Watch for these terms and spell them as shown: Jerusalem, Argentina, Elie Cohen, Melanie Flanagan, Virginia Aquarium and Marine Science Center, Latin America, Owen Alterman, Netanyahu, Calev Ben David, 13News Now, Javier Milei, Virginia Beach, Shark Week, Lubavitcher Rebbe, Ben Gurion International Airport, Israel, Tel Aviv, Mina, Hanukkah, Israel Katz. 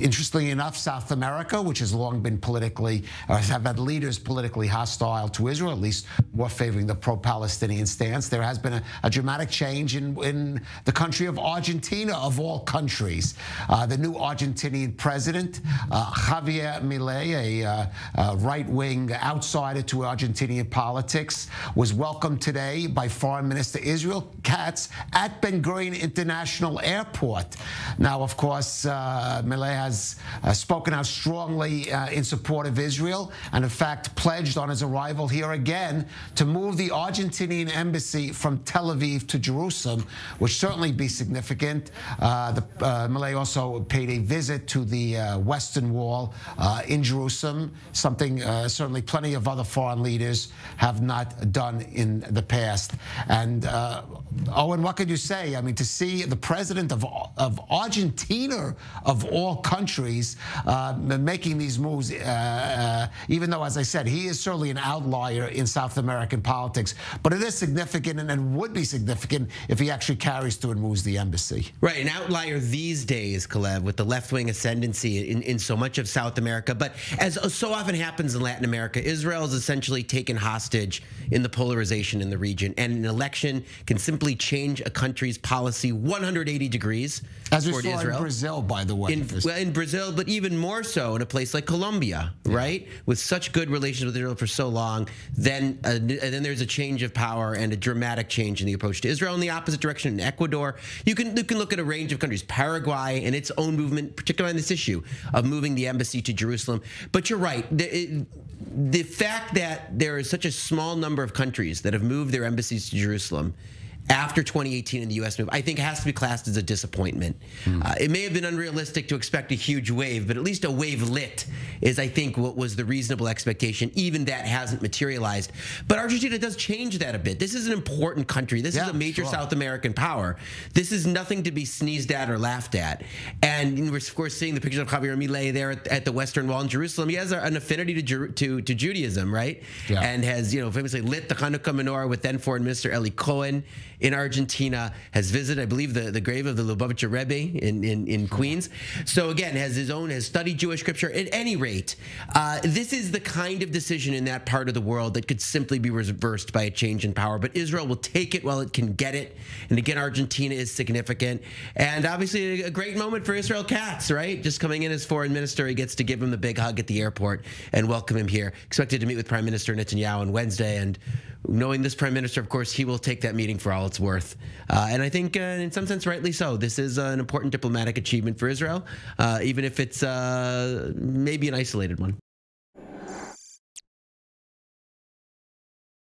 Interestingly enough, South America, which has long been politically, have had leaders politically hostile to Israel, at least more favoring the pro-Palestinian stance. There has been a dramatic change in the country of Argentina, of all countries. The new Argentinian president, Javier Milei, a right-wing outsider to Argentinian politics, was welcomed today by Foreign Minister Israel Katz at Ben Gurion International Airport. Now, of course, Milei has spoken out strongly in support of Israel and, in fact, pledged on his arrival here again to move the Argentinian embassy from Tel Aviv to Jerusalem, which certainly be significant. Milei also paid a visit to the Western Wall in Jerusalem, something certainly plenty of other foreign leaders have not done in the past. And, Owen, what could you say? I mean, to see the president of Argentina, of all countries, making these moves, even though, as I said, he is certainly an outlier in South American politics, but it is significant and would be significant if he actually carries through and moves the embassy. Right, an outlier these days, Caleb, with the left-wing ascendancy in so much of South America. But as so often happens in Latin America, Israel is essentially taken hostage in the polarization in the region, and an election can simply change a country's policy 180 degrees as we saw Israel. In Brazil, by the way. In Brazil, but even more so in a place like Colombia, right? With such good relations with Israel for so long, then there's a change of power and a dramatic change in the approach to Israel in the opposite direction in Ecuador. You can look at a range of countries, Paraguay and its own movement, particularly on this issue of moving the embassy to Jerusalem. But you're right. The fact that there is such a small number of countries that have moved their embassies to Jerusalem after 2018 in the U.S. move, I think has to be classed as a disappointment. It may have been unrealistic to expect a huge wave, but at least a wave lit is, I think, what was the reasonable expectation. Even that hasn't materialized. But Argentina does change that a bit. This is an important country. This is a major South American power. This is nothing to be sneezed at or laughed at. And we're, of course, seeing the pictures of Javier Milei there at the Western Wall in Jerusalem. He has an affinity to Judaism, right? Yeah. And has, you know, famously lit the Hanukkah menorah with then Foreign Minister Elie Cohen in Argentina, has visited, I believe, the grave of the Lubavitcher Rebbe in Queens. So again, has studied Jewish scripture. At any rate, this is the kind of decision in that part of the world that could simply be reversed by a change in power. But Israel will take it while it can get it. And again, Argentina is significant. And obviously a great moment for Israel Katz, right? Just coming in as foreign minister, he gets to give him the big hug at the airport and welcome him here. Expected to meet with Prime Minister Netanyahu on Wednesday. And knowing this Prime Minister, of course, he will take that meeting for all it's worth. And I think, in some sense, rightly so. This is an important diplomatic achievement for Israel, even if it's maybe an isolated one.